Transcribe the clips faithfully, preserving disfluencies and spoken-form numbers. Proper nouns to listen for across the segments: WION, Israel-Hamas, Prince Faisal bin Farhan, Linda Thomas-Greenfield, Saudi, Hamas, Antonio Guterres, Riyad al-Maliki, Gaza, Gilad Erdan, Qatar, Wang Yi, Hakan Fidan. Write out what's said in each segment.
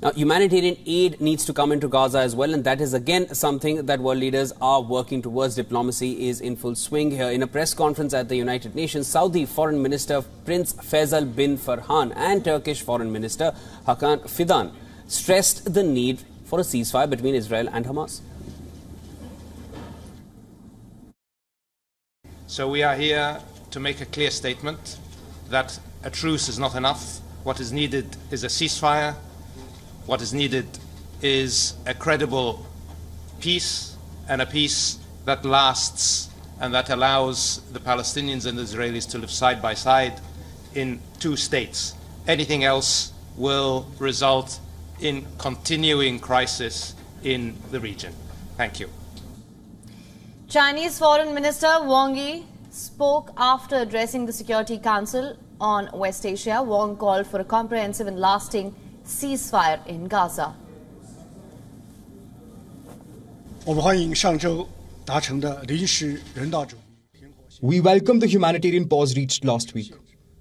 Now, humanitarian aid needs to come into Gaza as well, and that is again something that world leaders are working towards. Diplomacy is in full swing here. In a press conference at the United Nations, Saudi Foreign Minister Prince Faisal bin Farhan and Turkish Foreign Minister Hakan Fidan stressed the need for a ceasefire between Israel and Hamas. So we are here to make a clear statement that a truce is not enough. What is needed is a ceasefire. What is needed is a credible peace, and a peace that lasts and that allows the Palestinians and the Israelis to live side by side in two states. Anything else will result in continuing crisis in the region. Thank you. Chinese Foreign Minister Wang Yi spoke after addressing the Security Council on West Asia. Wang called for a comprehensive and lasting ceasefire in Gaza. We welcome the humanitarian pause reached last week,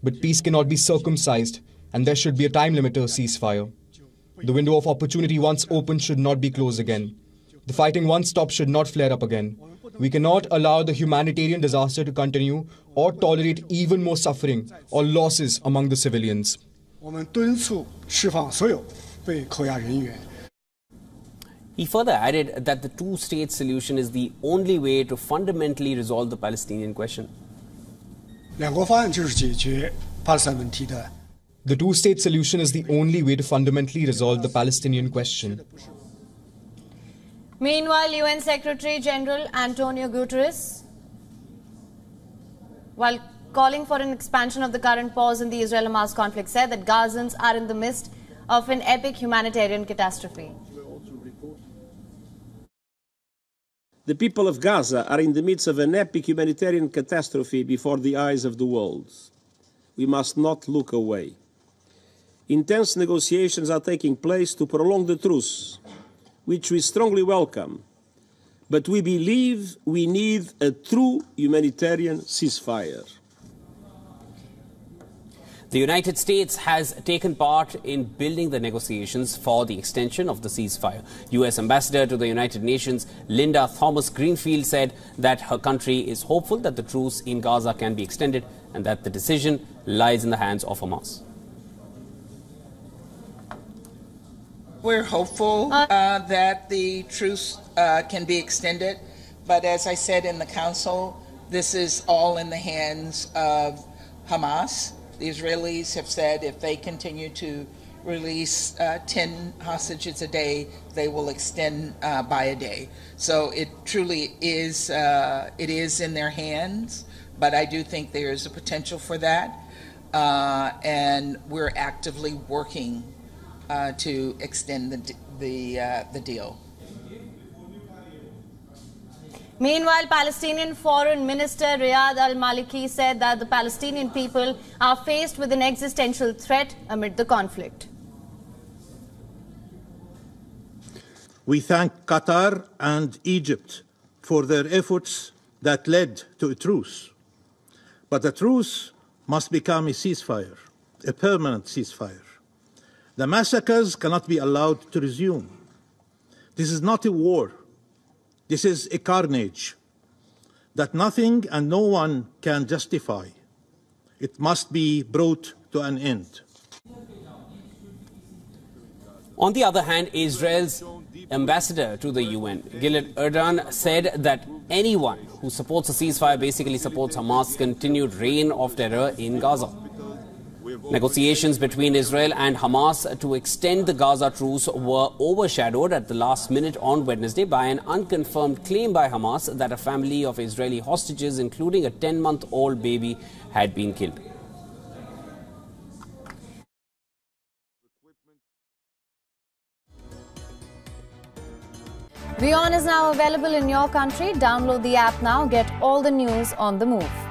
but peace cannot be circumcised, and there should be a time limit to a ceasefire. The window of opportunity once opened should not be closed again. The fighting once stopped should not flare up again. We cannot allow the humanitarian disaster to continue or tolerate even more suffering or losses among the civilians. He further added that the two-state solution is the only way to fundamentally resolve the Palestinian question. The two-state solution is the only way to fundamentally resolve the Palestinian question. Meanwhile, U N Secretary General Antonio Guterres, while calling for an expansion of the current pause in the Israel-Hamas conflict, said that Gazans are in the midst of an epic humanitarian catastrophe. The people of Gaza are in the midst of an epic humanitarian catastrophe before the eyes of the world. We must not look away. Intense negotiations are taking place to prolong the truce, which we strongly welcome, but we believe we need a true humanitarian ceasefire. The United States has taken part in building the negotiations for the extension of the ceasefire. U S Ambassador to the United Nations Linda Thomas-Greenfield said that her country is hopeful that the truce in Gaza can be extended and that the decision lies in the hands of Hamas. We're hopeful uh, that the truce uh, can be extended, but as I said in the council, this is all in the hands of Hamas. The Israelis have said if they continue to release uh, ten hostages a day, they will extend uh, by a day. So it truly is, uh, it is in their hands, but I do think there is a potential for that, uh, and we're actively working uh, to extend the, the, uh, the deal. Meanwhile, Palestinian Foreign Minister Riyad al-Maliki said that the Palestinian people are faced with an existential threat amid the conflict. We thank Qatar and Egypt for their efforts that led to a truce. But the truce must become a ceasefire, a permanent ceasefire. The massacres cannot be allowed to resume. This is not a war. This is a carnage that nothing and no one can justify. It must be brought to an end. On the other hand, Israel's ambassador to the U N, Gilad Erdan, said that anyone who supports a ceasefire basically supports Hamas' continued reign of terror in Gaza. Negotiations between Israel and Hamas to extend the Gaza truce were overshadowed at the last minute on Wednesday by an unconfirmed claim by Hamas that a family of Israeli hostages, including a ten-month-old baby, had been killed. WION is now available in your country. Download the app now. Get all the news on the move.